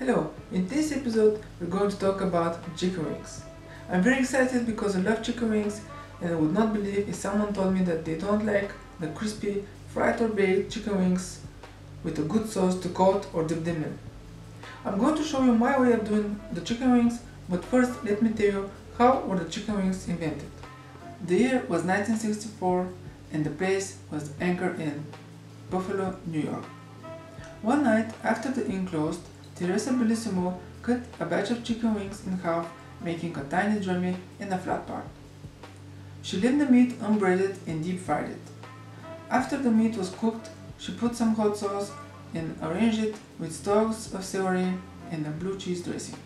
Hello, in this episode we're going to talk about chicken wings. I'm very excited because I love chicken wings and I would not believe if someone told me that they don't like the crispy, fried or baked chicken wings with a good sauce to coat or dip them in. I'm going to show you my way of doing the chicken wings, but first let me tell you how were the chicken wings invented. The year was 1964 and the place was Anchor Inn, Buffalo, New York. One night after the inn closed, Teresa Bellissimo cut a batch of chicken wings in half, making a tiny drummy and a flat part. She left the meat unbraided and deep fried it. After the meat was cooked, she put some hot sauce and arranged it with stalks of celery and a blue cheese dressing.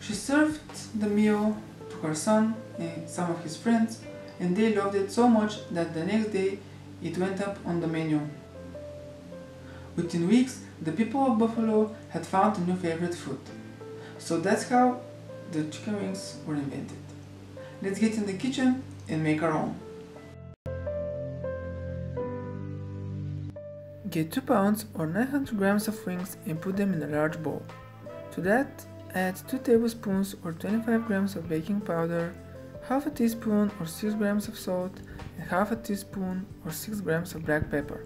She served the meal to her son and some of his friends, and they loved it so much that the next day it went up on the menu. Within weeks, the people of Buffalo had found a new favorite food. So that's how the chicken wings were invented. Let's get in the kitchen and make our own. Get 2 pounds or 900 grams of wings and put them in a large bowl. To that, add 2 tablespoons or 25 grams of baking powder, half a teaspoon or 6 grams of salt, and half a teaspoon or 6 grams of black pepper.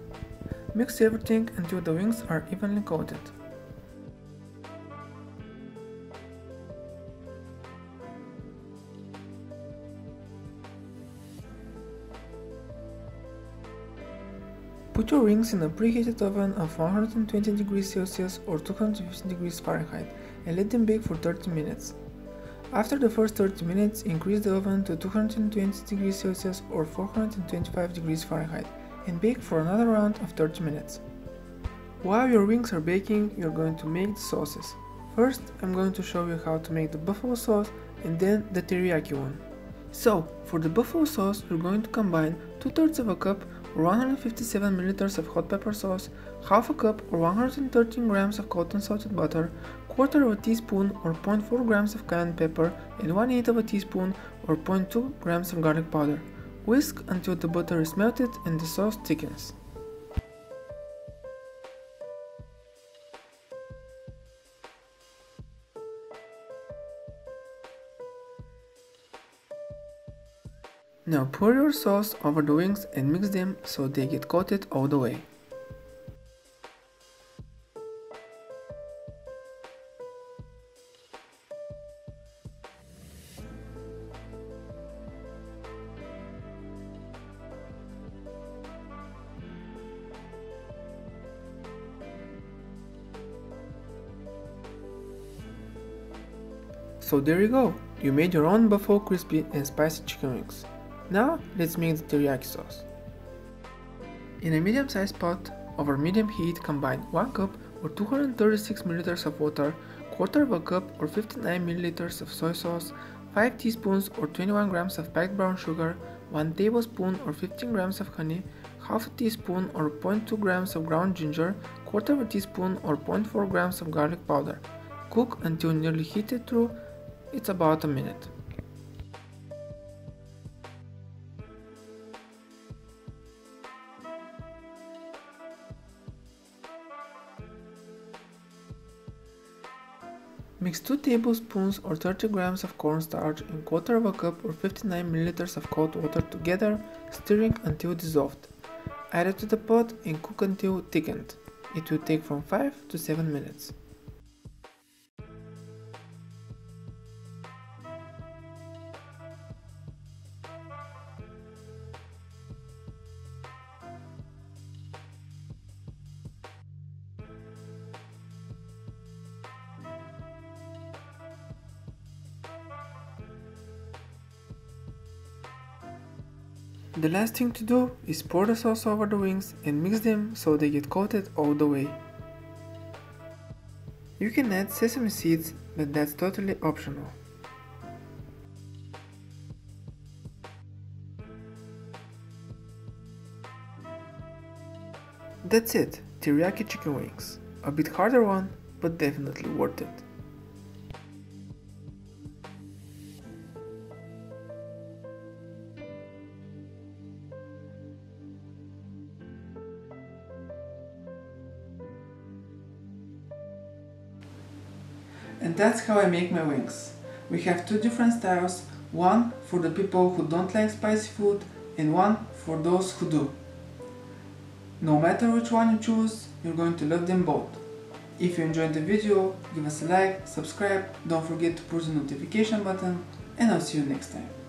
Mix everything until the wings are evenly coated. Put your wings in a preheated oven of 120 degrees Celsius or 250 degrees Fahrenheit and let them bake for 30 minutes. After the first 30 minutes, increase the oven to 220 degrees Celsius or 425 degrees Fahrenheit and bake for another round of 30 minutes. While your wings are baking, you're going to make the sauces. First, I'm going to show you how to make the buffalo sauce and then the teriyaki one. So, for the buffalo sauce, you're going to combine 2/3 of a cup or 157 milliliters of hot pepper sauce, half a cup or 113 grams of cold unsalted butter, 1/4 of a teaspoon or 0.4 grams of cayenne pepper, and 1/8 of a teaspoon or 0.2 grams of garlic powder. Whisk until the butter is melted and the sauce thickens. Now pour your sauce over the wings and mix them so they get coated all the way. So there you go, you made your own buffalo crispy and spicy chicken wings. Now let's make the teriyaki sauce. In a medium-sized pot, over medium heat, combine 1 cup or 236 ml of water, 1/4 of a cup or 59 ml of soy sauce, 5 teaspoons or 21 grams of packed brown sugar, 1 tablespoon or 15 grams of honey, half a teaspoon or 0.2 grams of ground ginger, 1/4 of a teaspoon or 0.4 grams of garlic powder. Cook until nearly heated through. It's about a minute. Mix 2 tablespoons or 30 grams of cornstarch and 1/4 of a cup or 59 milliliters of cold water together, stirring until dissolved. Add it to the pot and cook until thickened. It will take from 5 to 7 minutes. The last thing to do is pour the sauce over the wings and mix them so they get coated all the way. You can add sesame seeds, but that's totally optional. That's it, teriyaki chicken wings. A bit harder one, but definitely worth it. And that's how I make my wings. We have two different styles, one for the people who don't like spicy food and one for those who do. No matter which one you choose, you're going to love them both. If you enjoyed the video, give us a like, subscribe, don't forget to push the notification button, and I'll see you next time.